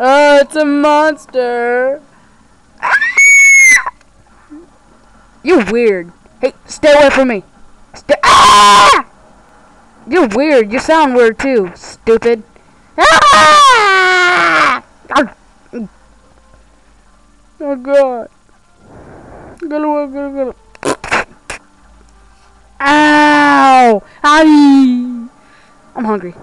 Oh, it's a monster. You're weird. Hey, stay away from me. You're weird. You sound weird too, stupid. Oh God. Go. Ow! I'm hungry.